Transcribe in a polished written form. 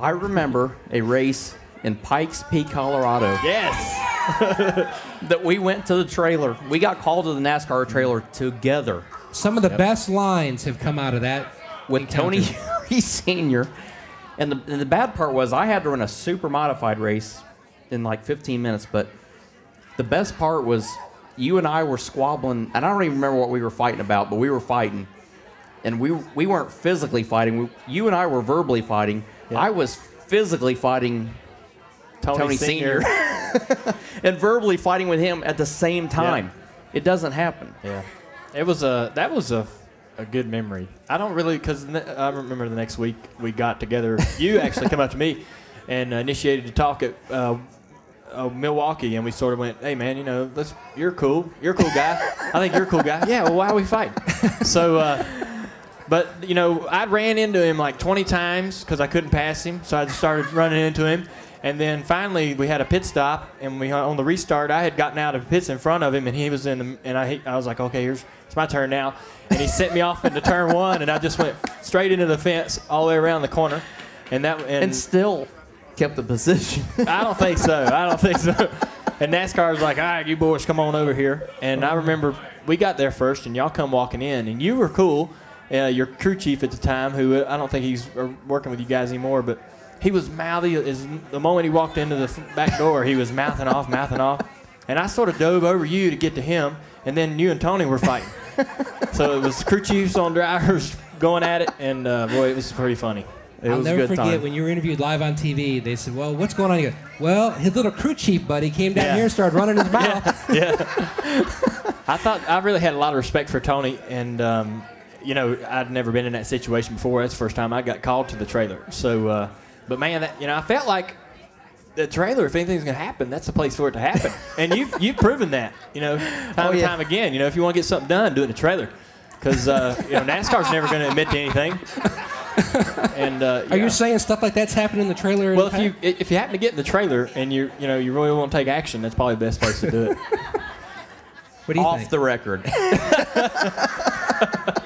I remember a race in Pikes Peak, Colorado. Yes. That we went to the trailer. We got called to the NASCAR trailer together. Some of the best lines have come out of that. With Tony Yuri Sr. And the bad part was I had to run a super modified race in like 15 minutes. But the best part was you and I were squabbling. And I don't even remember what we were fighting about, but we were fighting. And we weren't physically fighting. You and I were verbally fighting. Yeah. I was physically fighting Tony Sr. and verbally fighting with him at the same time. Yeah. It doesn't happen. Yeah. It was a good memory. I don't really, because I remember the next week we got together. You actually come up to me and initiated a talk at Milwaukee, and we sort of went, "Hey man, you know, you're a cool guy. I think you're a cool guy. Yeah, well, why we fight?" So, but you know, I ran into him like 20 times because I couldn't pass him, so I just started running into him, and then finally we had a pit stop, and we on the restart I had gotten out of pits in front of him, and he was in the, and I was like, "Okay, here's." It's my turn now. And he sent me off into turn one, and I just went straight into the fence all the way around the corner. And that and still kept the position. I don't think so. I don't think so. And NASCAR was like, all right, you boys, come on over here. And I remember we got there first, and y'all come walking in. And you were cool. Your crew chief at the time, who I don't think he's working with you guys anymore, but he was mouthy. The moment he walked into the back door, he was mouthing off, mouthing off. And I sort of dove over you to get to him. And then you and Tony were fighting. So it was crew chiefs on drivers going at it. And, boy, it was pretty funny. I'll never forget when you were interviewed live on TV, they said, well, what's going on? You go, well, his little crew chief buddy came down here and started running his mouth. I thought I really had a lot of respect for Tony. And, you know, I'd never been in that situation before. That's the first time I got called to the trailer. So, but, man, that, you know, I felt like the trailer, if anything's going to happen, that's the place for it to happen. And you've proven that, you know, time and time again. You know, if you want to get something done, do it in a trailer. Because, you know, NASCAR's never going to admit to anything. And Are you saying stuff like that's happening in the trailer? Well, if you happen to get in the trailer and, you know, you really want to take action, that's probably the best place to do it. What do you think? Off the record.